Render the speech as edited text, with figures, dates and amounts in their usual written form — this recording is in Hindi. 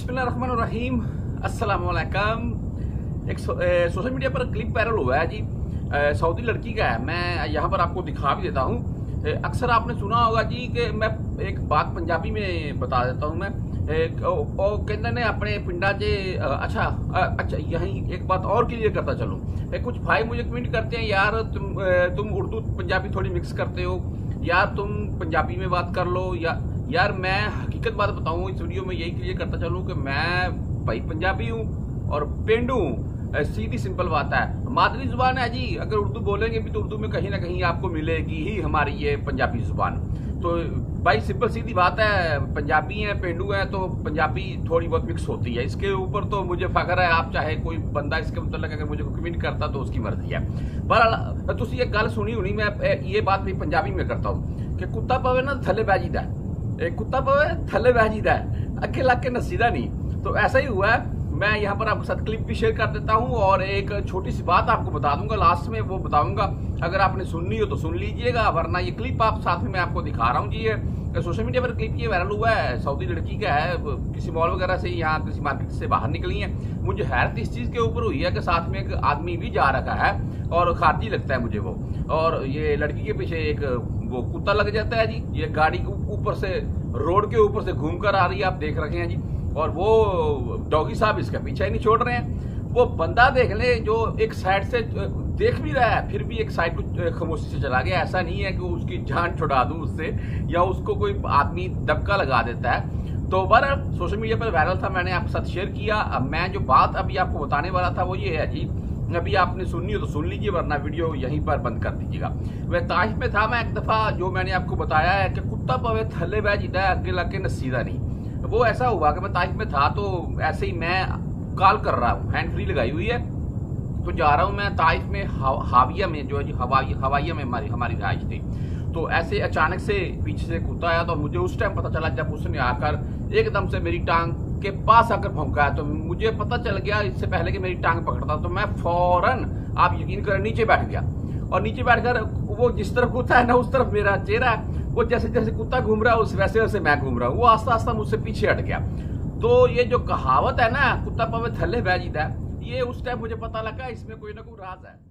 बिस्मिल्लाहिर्रहमानिर्रहीम, अस्सलामुअलैकुम। एक सोशल मीडिया पर क्लिप वायरल हुआ है जी, सऊदी लड़की का है। मैं यहाँ पर आपको दिखा भी देता हूँ। अक्सर आपने सुना होगा जी कि मैं एक बात पंजाबी में बता देता हूँ। मैं कहते ने अपने पिंडा से अच्छा यहीं एक बात और क्लियर करता चलूँ। कुछ भाई मुझे कमेंट करते हैं, यार तुम उर्दू पंजाबी थोड़ी मिक्स करते हो, यार तुम पंजाबी में बात कर लो। यार मैं हकीकत बात बताऊं, इस वीडियो में यही क्लियर करता चलूं कि मैं भाई पंजाबी हूं और पेंडू हूं। सीधी सिंपल बात है, मादरी जुबान है जी। अगर उर्दू बोलेंगे भी तो उर्दू में कहीं ना कहीं आपको मिलेगी ही हमारी ये पंजाबी जुबान। तो भाई सिंपल सीधी बात है, पंजाबी हैं पेंडू हैं तो पंजाबी थोड़ी बहुत मिक्स होती है। इसके ऊपर तो मुझे फख्र है। आप चाहे कोई बंदा इसके मतलब अगर मुझे कमेंट करता तो उसकी मर्जी है। पर तुम एक गल सुनी होनी, मैं ये बात भी पंजाबी में करता हूँ कि कुत्ता पवे ना थले बह जीदा, कुत्ता पवे थले बह जीदा है, अके लाके के नसीदा नहीं। तो ऐसा ही हुआ है। मैं यहाँ पर आपके साथ क्लिप भी शेयर कर देता हूँ और एक छोटी सी बात आपको बता दूंगा, लास्ट में वो बताऊंगा। अगर आपने सुननी हो तो सुन लीजिएगा, वरना ये क्लिप आप साथ में मैं आपको दिखा रहा हूँ जी। ये सोशल मीडिया पर क्लिप ये वायरल हुआ है, सऊदी लड़की का है। किसी मॉल वगैरह से यहाँ किसी मार्केट से बाहर निकली है। मुझे हैरत इस चीज़ के ऊपर हुई है कि साथ में एक आदमी भी जा रखा है और खारजी लगता है मुझे वो, और ये लड़की के पीछे एक वो कुत्ता लग जाता है जी। ये गाड़ी के ऊपर से, रोड के ऊपर से घूम कर आ रही है, आप देख रखे हैं जी। और वो डॉगी साहब इसका पीछा ही नहीं छोड़ रहे हैं। वो बंदा देख ले जो एक साइड से देख भी रहा है, फिर भी एक साइड को खामोशी से चला गया। ऐसा नहीं है कि उसकी जान छुड़ा दूं उससे या उसको कोई आदमी दबका लगा देता है। तो बहरहाल सोशल मीडिया पर वायरल था, मैंने आपके साथ शेयर किया। अब मैं जो बात अभी आपको बताने वाला था वो ये है जी, अभी आपने सुननी हो तो सुन लीजिए, वरना वीडियो यहीं पर बंद कर दीजिएगा। वह ताइफ में था मैं एक दफ़ा, जो मैंने आपको बताया है कि कुत्ता पवे थले बह जीदा है, अगे लाके नसीदा नहीं। वो ऐसा हुआ कि मैं ताइफ में था, तो ऐसे ही मैं कॉल कर रहा हूँ, हैंड फ्री लगाई हुई है, तो जा रहा हूँ मैं ताइफ में हाविया में, जो है हवाइया में हमारी रिहाइश थी। तो ऐसे अचानक से पीछे से कुत्ता आया, तो मुझे उस टाइम पता चला जब उसने आकर एकदम से मेरी टांग के पास आकर भौंका है। तो मुझे पता चल गया इससे पहले कि मेरी टांग पकड़ता, तो मैं फौरन, आप यकीन करें, नीचे बैठ गया। और नीचे बैठकर वो जिस तरफ कुत्ता है ना उस तरफ मेरा चेहरा है, वो जैसे जैसे कुत्ता घूम रहा है उस वैसे वैसे मैं घूम रहा हूँ। वो आस्ता आस्ता मुझसे पीछे हट गया। तो ये जो कहावत है ना, कुत्ता पवे थल्ले बह जीदा, ये उस टाइम मुझे पता लगा इसमें कोई ना कोई राज है।